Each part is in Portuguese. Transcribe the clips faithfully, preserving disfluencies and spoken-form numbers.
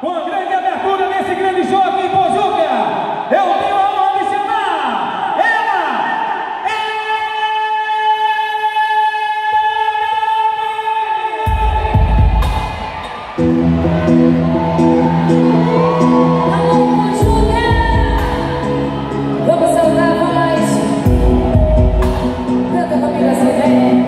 Uma grande abertura nesse grande jogo em Pojuca. Eu tenho a honra de chamar ela, ela. Alô, Pojuca! Vamos saudar a voz. Canta comigo assim, vem.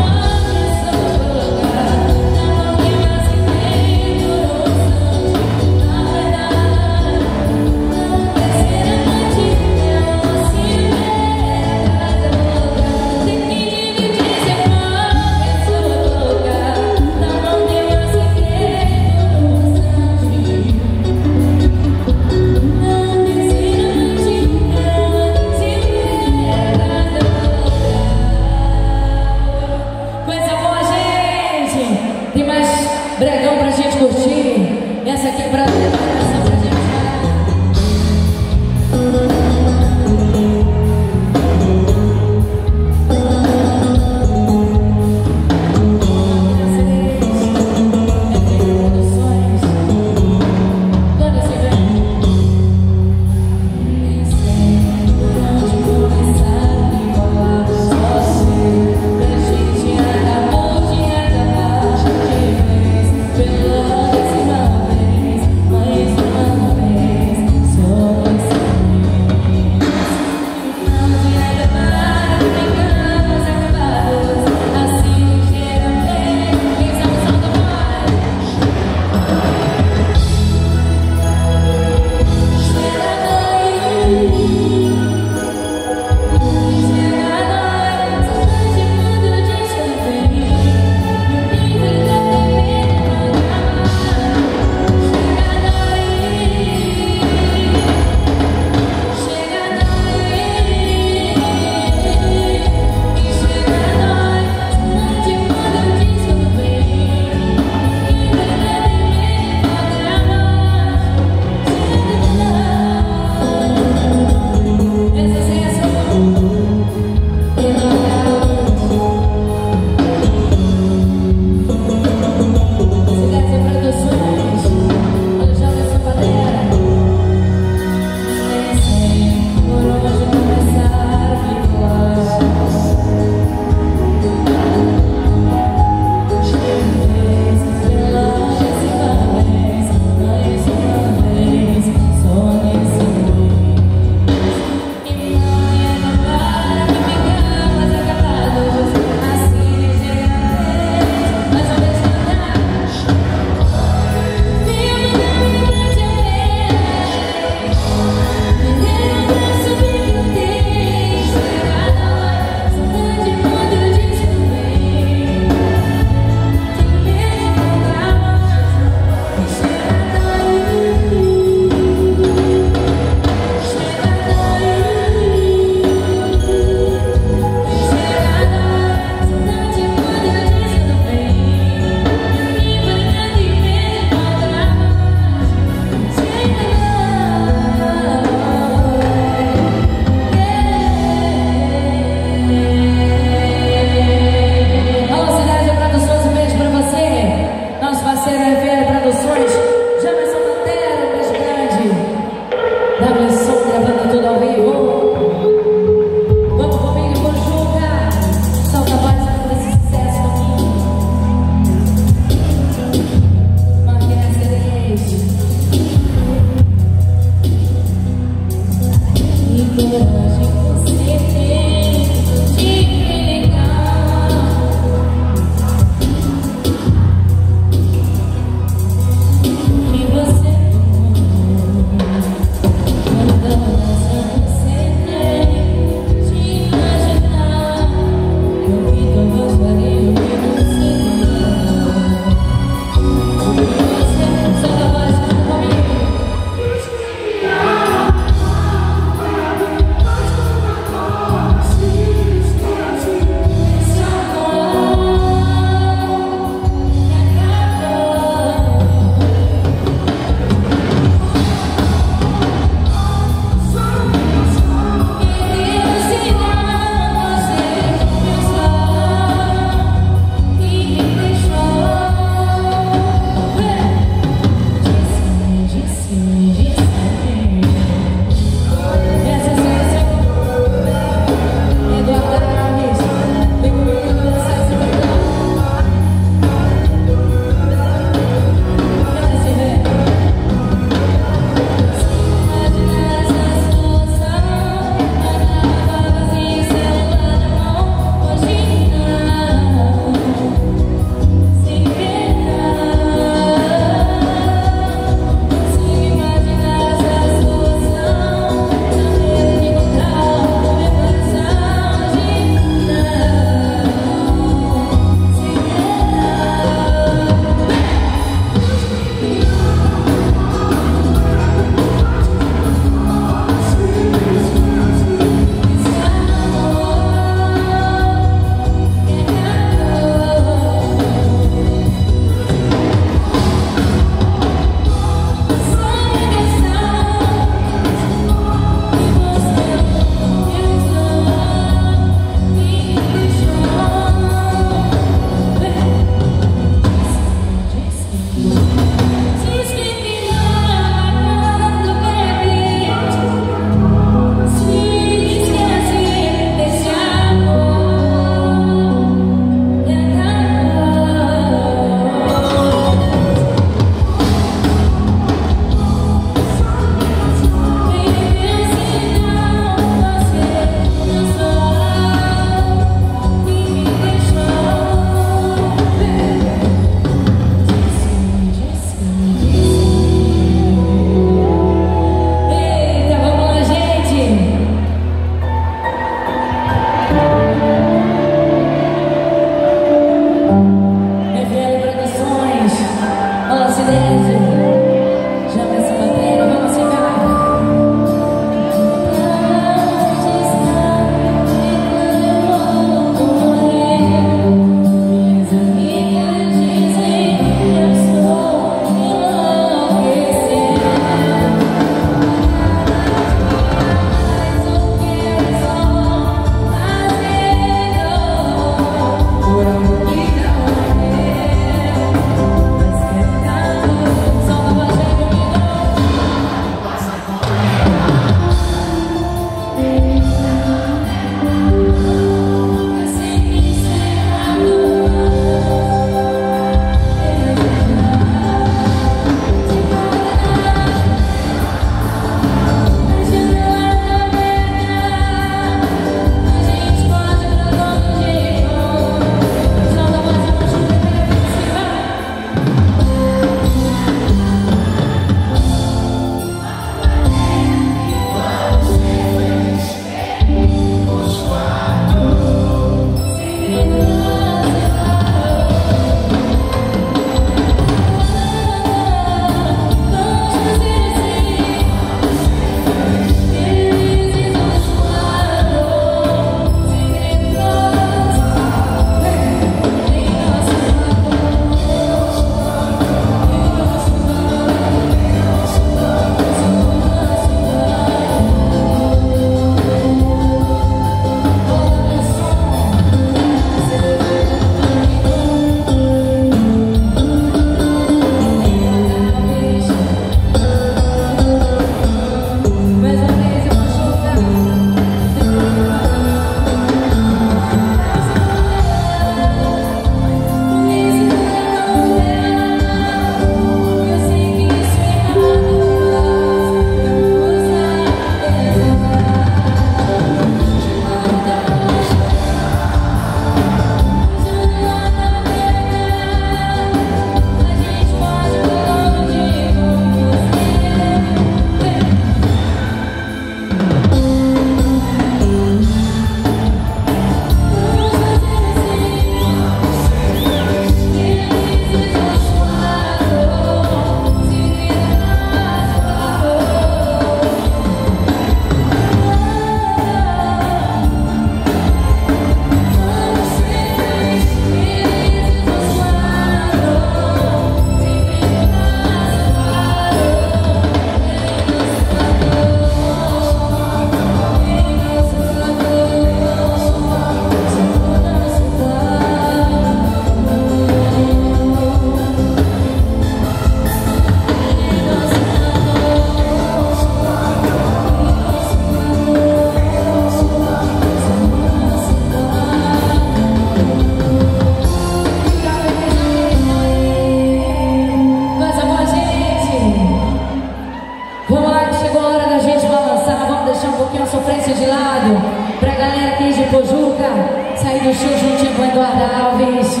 pouquinho a sofrência de lado, pra galera que é de Pojuca, sair do show juntinho com a Eduarda Alves.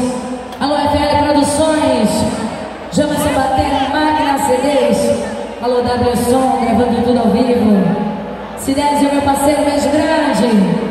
Alô, F L Produções, Jama Sabatella, Magna C Ds, alô, W Som, gravando tudo ao vivo. Cidésio, meu parceiro, mais grande.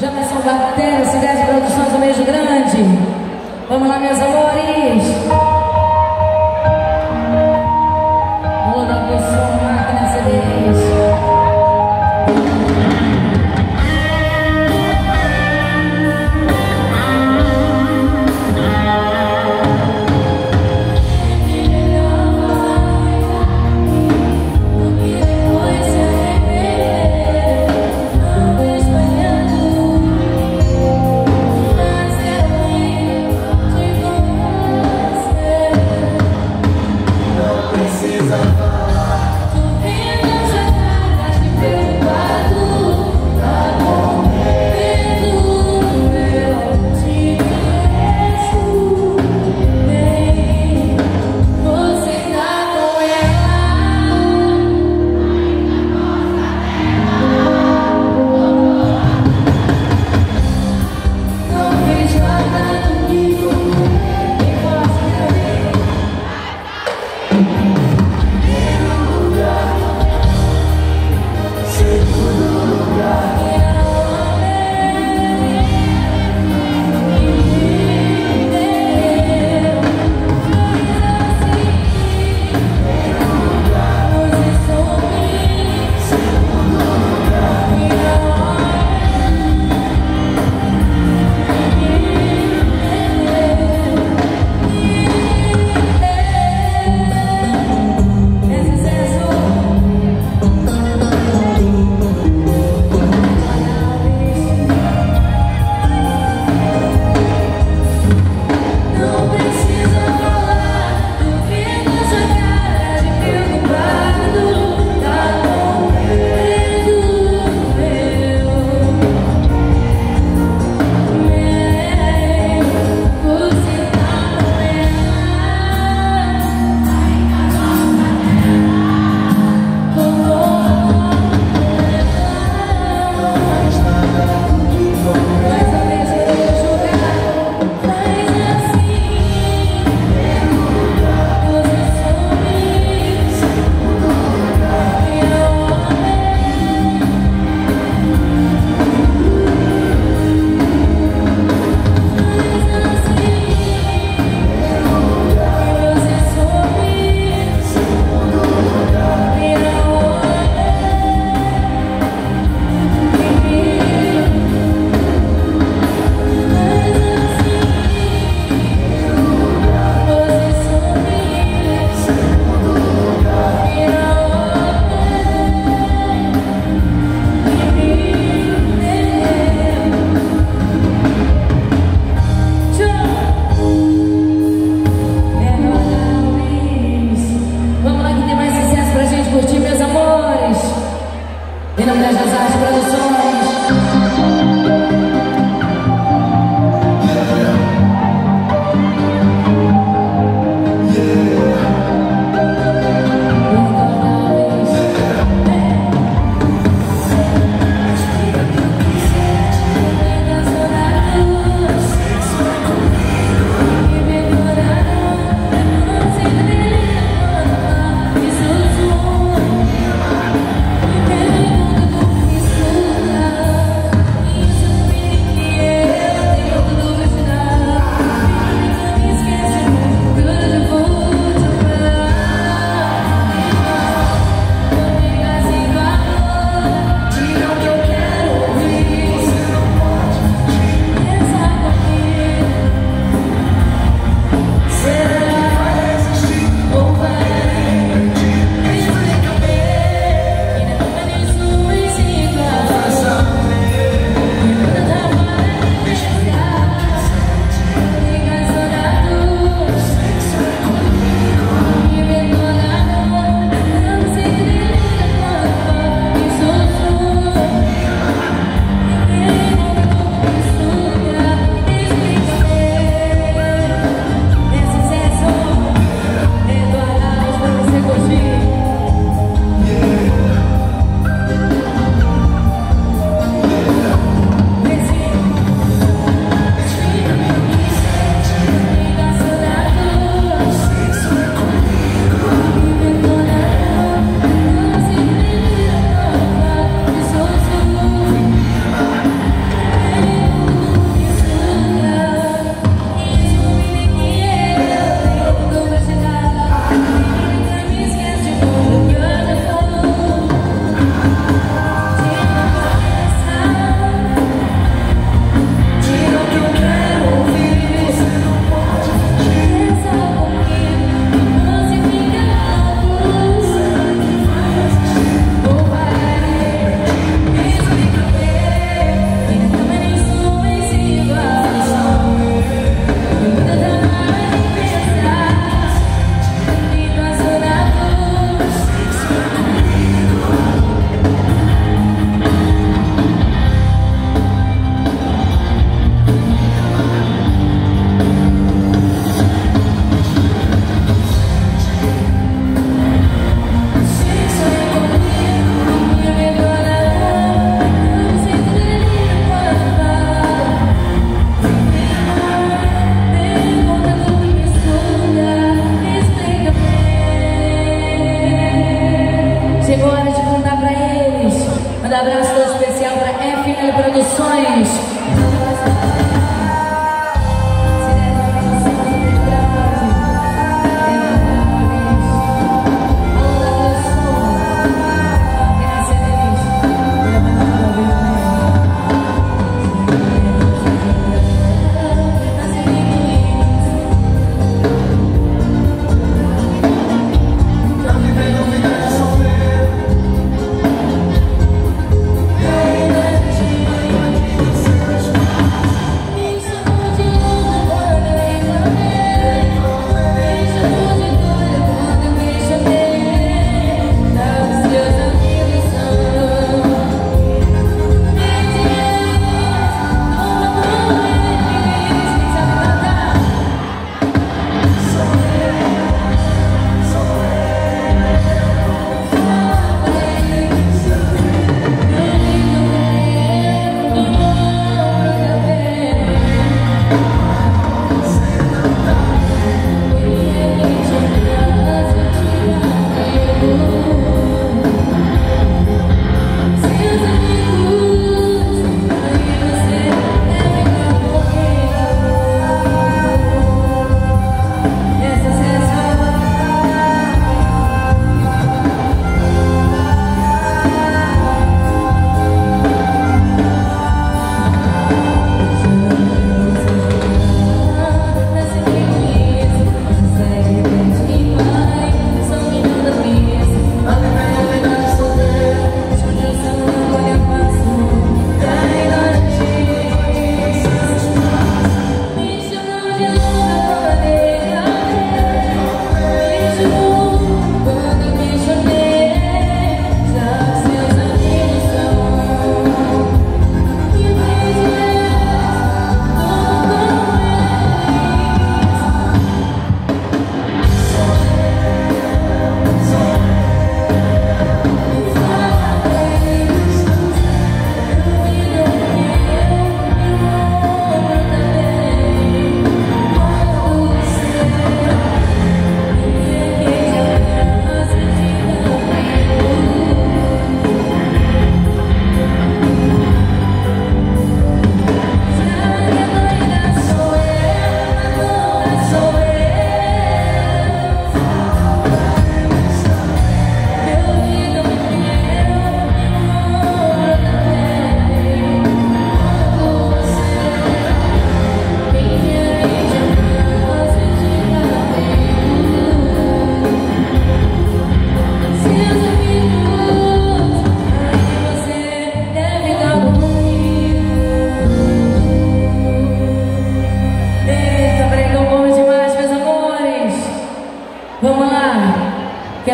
Janação Bartelo, Cidade Produções do Meio Grande. Vamos lá, meus amores. Toda a pessoa, máquina, C Ds.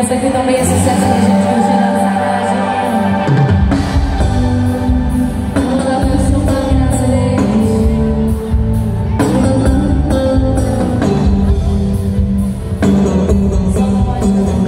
Essa aqui também é sucesso que a gente continua nessa imagem. Toda a pessoa que nasceu. Só não pode não ter.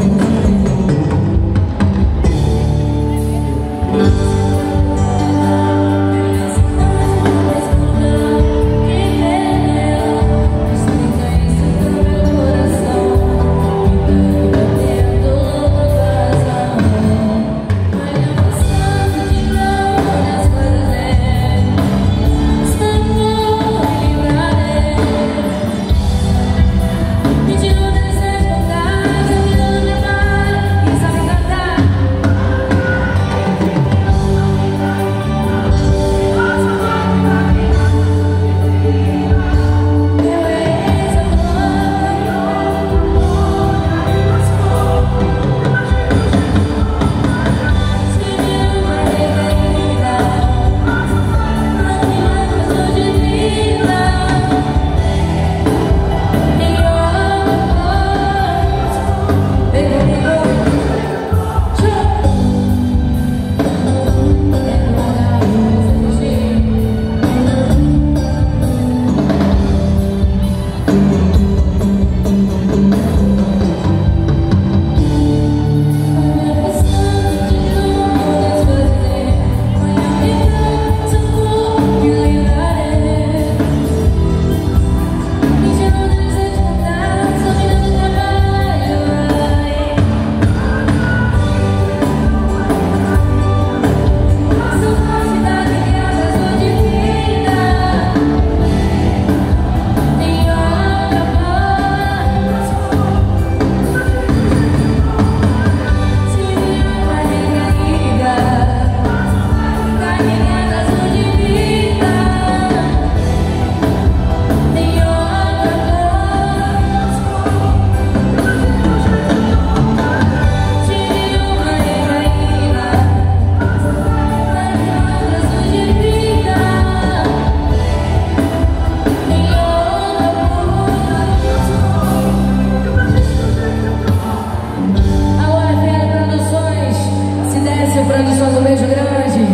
Um beijo grande,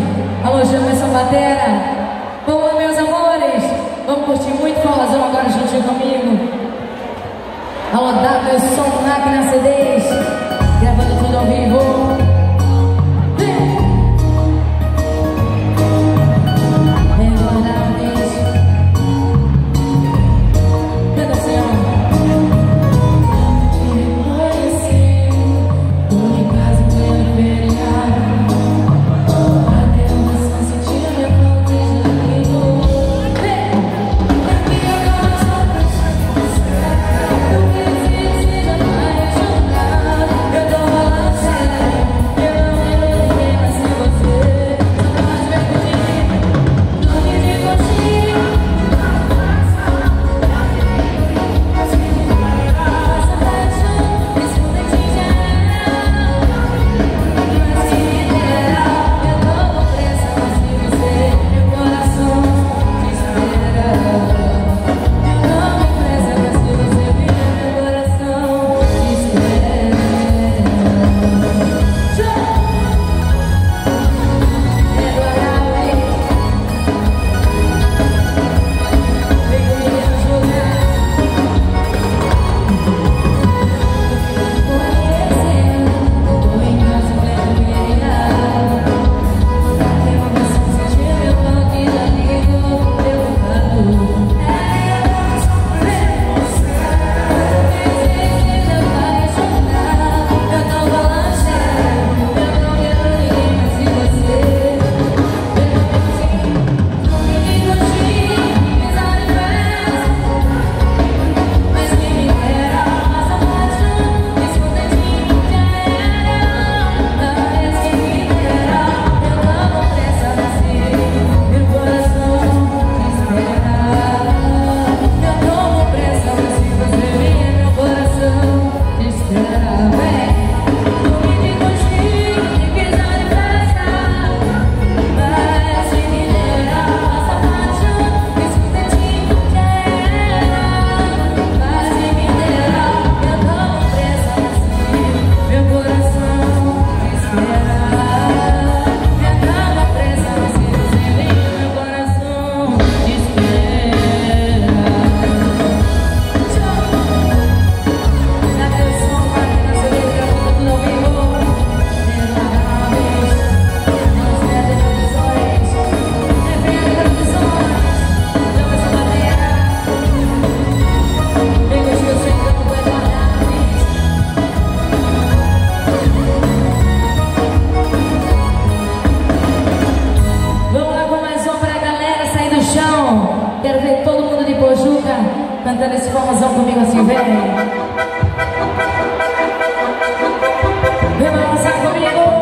alojamos essa batera. Boa, meus amores, vamos curtir muito forrozão agora juntinho comigo. Alô, W, som, máquina, C Ds, gravando tudo ao vivo. forrozão. Quero ver todo mundo de Pojuca cantando esse forrozão comigo assim, vem. Vem balançar comigo.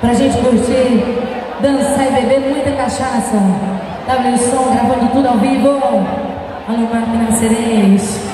Pra gente curtir, dançar e beber muita cachaça. W som, gravando tudo ao vivo. Alô, Marco Nasceres.